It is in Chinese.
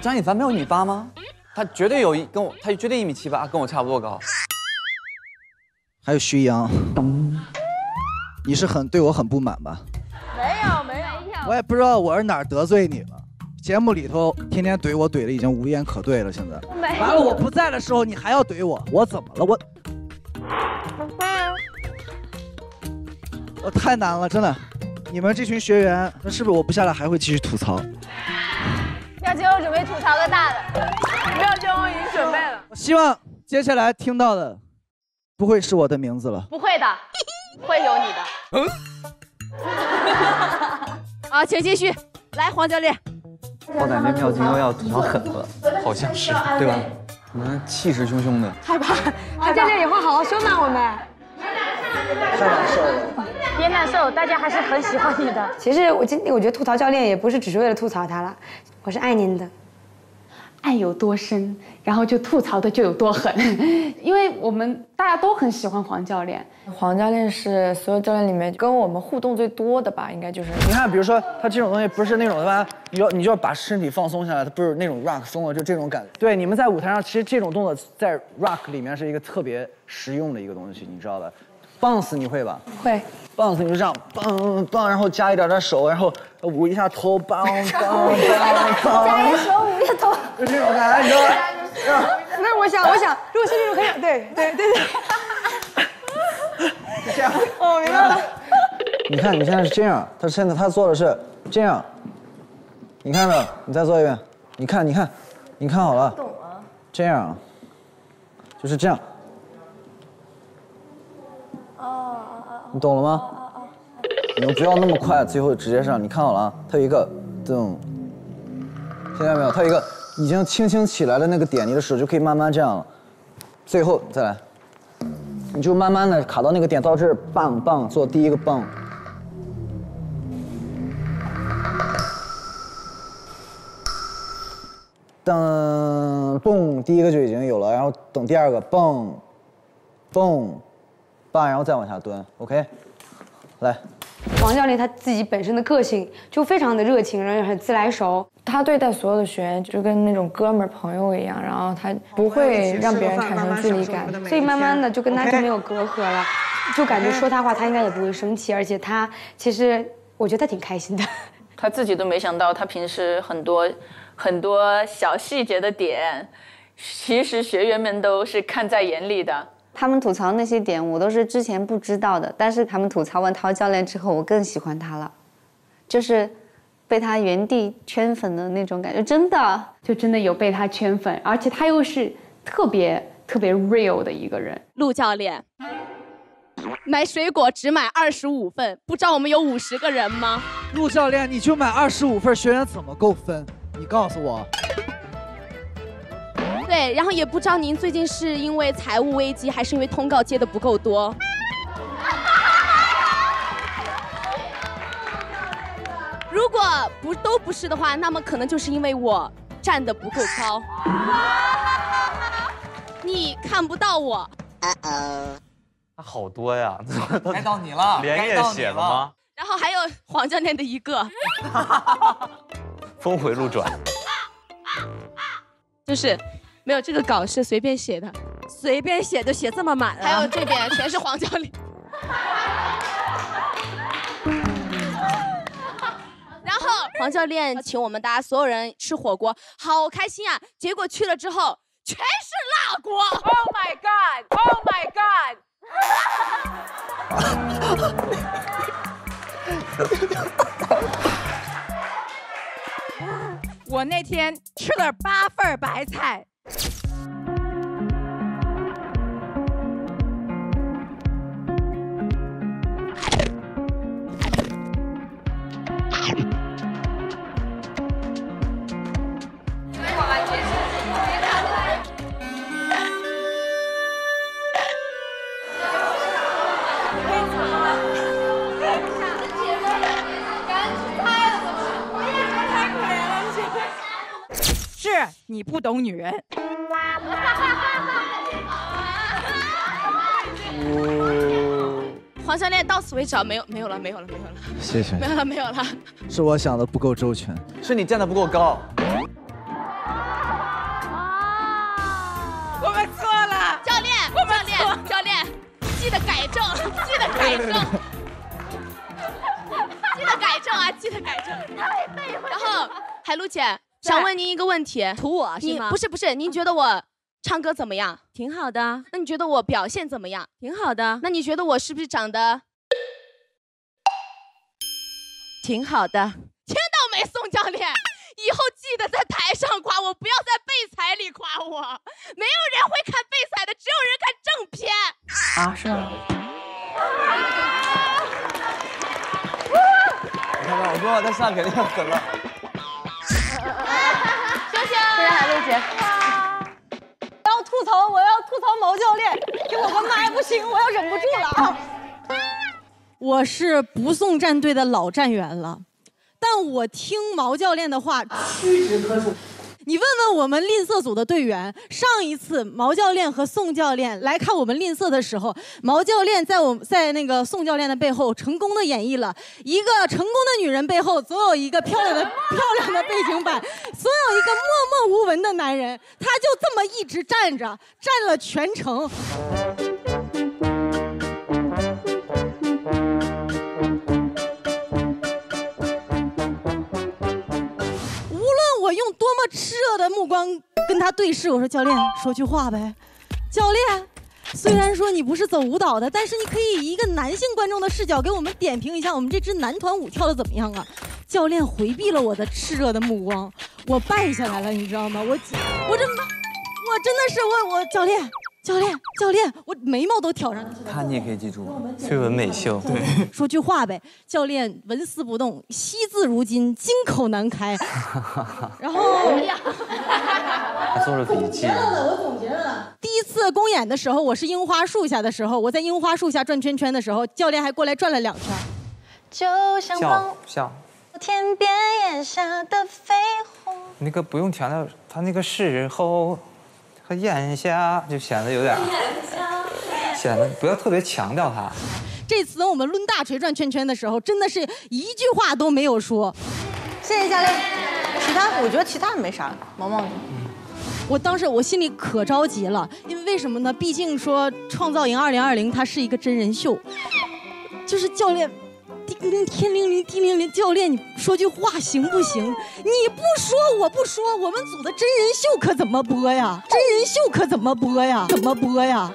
张一凡没有你八吗？他绝对有一跟我，他绝对1.78米，跟我差不多高。还有徐阳，你是对我很不满吧？没有，我也不知道我是哪儿得罪你了。节目里头天天怼我，怼的已经无言可对了。现在完了，我不在的时候你还要怼我，我怎么了？我太难了，真的。你们这群学员，那是不是我不下来还会继续吐槽？ 妙晶，我准备吐槽个大的。妙晶，我已经准备了。我希望接下来听到的，不会是我的名字了。不会的，会有你的。好，请继续。来，黄教练。我感觉妙晶又要吐槽狠了，好像是，对吧？你们气势汹汹的。害怕。黄教练以后好好收纳我们。太难受了。别难受，大家还是很喜欢你的。其实我觉得吐槽教练也不是只是为了吐槽他了。 我是爱您的，爱有多深，然后就吐槽的就有多狠，因为我们大家都很喜欢黄教练。黄教练是所有教练里面跟我们互动最多的吧，应该就是。你看，比如说他这种东西不是那种吧，你就要把身体放松下来，他不是那种 rock 松了就这种感觉。对，你们在舞台上其实这种动作在 rock 里面是一个特别实用的一个东西，你知道吧 ？bounce 你会吧？会。 bounce 你就这样蹦蹦，然后加一点点手，然后捂一下头，蹦蹦蹦蹦，加一手捂一下头，就这种感觉，你知道吗？那我想，如果是这种可以，对，这样。哦，明白了。你看你现在是这样，他做的是这样。你看着，你再做一遍。你看好了。懂啊。这样，就是这样。 你懂了吗？你们不要那么快，最后直接上。你看好了啊，它有一个噔，听见没有？它有一个已经轻轻起来的那个点，你的手就可以慢慢这样了。最后再来，你就慢慢的卡到那个点，到这儿棒棒做第一个棒。噔蹦，第一个就已经有了，然后等第二个蹦，蹦。 棒，然后再往下蹲 ，OK， 来。黄教练他自己本身的个性就非常的热情，然后很自来熟。他对待所有的学员就跟那种哥们儿朋友一样，然后他不会让别人产生距离感，所以慢慢的就跟他就没有隔阂了，就感觉说他话他应该也不会生气，而且他其实我觉得他挺开心的。他自己都没想到，他平时很多小细节的点，其实学员们都是看在眼里的。 他们吐槽那些点，我都是之前不知道的。但是他们吐槽完陶教练之后，我更喜欢他了，就是被他原地圈粉的那种感觉，真的有被他圈粉，而且他又是特别 real 的一个人。陆教练，买水果只买25份，不知道我们有50个人吗？陆教练，你就买25份，学员怎么够分？你告诉我。 对，然后也不知道您最近是因为财务危机，还是因为通告接的不够多。如果都不是的话，那么可能就是因为我站得不够高，你看不到我。他好多呀，该到你了，连夜写的吗？然后还有黄教练的一个，峰回路转，就是。 没有，这个稿是随便写的，随便写就写这么满了。还有这边全是黄教练，然后黄教练请我们大家所有人吃火锅，好开心啊！结果去了之后全是辣锅 ！Oh my god! Oh my god! 我那天吃了8份白菜。 你不懂女人。黄教练，到此为止啊，没有了。谢谢。没有了。是我想的不够周全，是你站得不够高。啊！我们错了，教练，教练，记得改正。 记得改正，太背了。然后海璐姐想问您一个问题，图我是吗？不是，您觉得我唱歌怎么样？挺好的。那你觉得我表现怎么样？挺好的。那你觉得我是不是长得挺好的？听到没，宋教练？以后记得在台上夸我，不要在背彩里夸我。没有人会看背彩的，只有人看正片。啊，是吗？ 我说他上肯定要死了。谢谢海璐姐。我要吐槽，毛教练，给我个麦不行，我要忍不住了啊！我是不送战队的老战员了，但我听毛教练的话屈指可数。你问问我们吝啬组的队员，上一次毛教练和宋教练来看我们吝啬的时候，毛教练在那个宋教练的背后成功的演绎了一个成功的女人背后总有一个漂亮的背景板，总有一个默默无闻的男人，他就这么一直站着，站了全程。 用多么炽热的目光跟他对视，我说：“教练，说句话呗。”教练，虽然说你不是走舞蹈的，但是你可以以一个男性观众的视角给我们点评一下我们这支男团舞跳的怎么样啊？教练回避了我的炽热的目光，我败下来了，你知道吗？我真的是教练，我眉毛都挑上去了。看你也可以记住，最文美秀。对，说句话呗，教练纹丝不动，惜字如金，金口难开。然后，还做了笔记。我总结了。第一次公演的时候，我是樱花树下的时候，我在樱花树下转圈圈的时候，教练还过来转了2圈。就像笑。天边眼下的绯红。那个不用强调，他那个时候。 和眼下就显得有点，显得不要特别强调它。这次等我们抡大锤转圈圈的时候，真的是一句话都没有说。谢谢教练。其他我觉得其他没啥。萌萌，我当时我心里可着急了，因为为什么呢？毕竟说《创造营2020》它是一个真人秀，就是教练。 叮铃天灵灵，地灵灵，教练，你说句话行不行？你不说，我不说，我们组的真人秀可怎么播呀？怎么播呀？